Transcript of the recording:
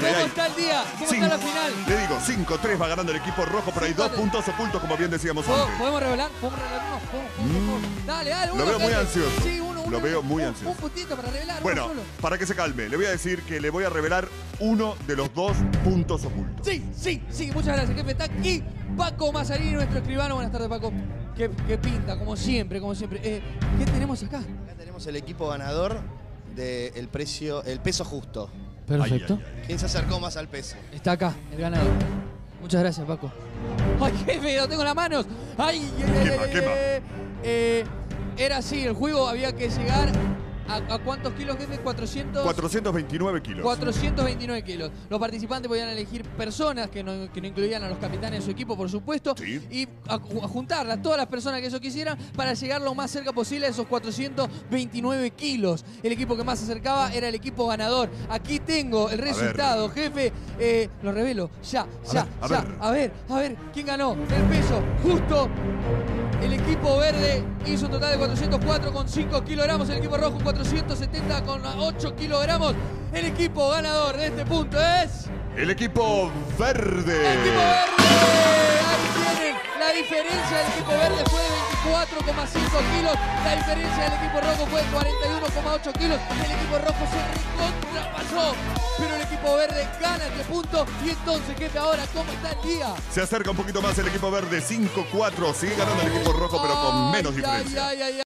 ¿Cómo está el día? ¿Cómo está la final? Le digo, 5-3 va ganando el equipo rojo, pero hay dos puntos ocultos, como bien decíamos antes. ¿Podemos revelar? ¿Podemos revelarnos? Dale, dale. Lo veo muy ansioso. Sí, lo veo muy ansioso. Un puntito para revelar. Bueno, para que se calme, le voy a decir que le voy a revelar uno de los dos puntos ocultos. Sí, sí, sí. Muchas gracias, jefe. Está aquí Paco Mazarín, nuestro escribano. Buenas tardes, Paco. Qué pinta, como siempre, como siempre. ¿Qué tenemos acá? Acá tenemos el equipo ganador del precio, el peso justo. Perfecto. ¿Quién se acercó más al peso? Está acá, el ganador. Muchas gracias, Paco. ¡Ay, jefe! ¡Lo tengo en las manos! ¡Ay! Quema, quema. Era así, el juego había que llegar a ¿cuántos kilos, jefe? 400... 429 kilos. 429 kilos. Los participantes podían elegir personas que no incluían a los capitanes de su equipo, por supuesto, y a juntarlas, todas las personas que eso quisieran, para llegar lo más cerca posible a esos 429 kilos. El equipo que más se acercaba era el equipo ganador. Aquí tengo el resultado, jefe. Lo revelo, ya. A ver, ¿quién ganó? El peso justo. El equipo verde hizo un total de 404,5 kilogramos. El equipo rojo 470,8 kilogramos. El equipo ganador de este punto es... el equipo verde. ¡El equipo verde! Ahí tienen. La diferencia del equipo verde fue de 24,5 kilos. La diferencia del equipo rojo fue de 41,8 kilos. El equipo rojo se recontrapasó. Pero el equipo verde gana este punto. Y entonces, jefe, ahora, ¿cómo está el día? Se acerca un poquito más el equipo verde, 5-4. Sigue ganando el equipo rojo, pero con menos diferencia.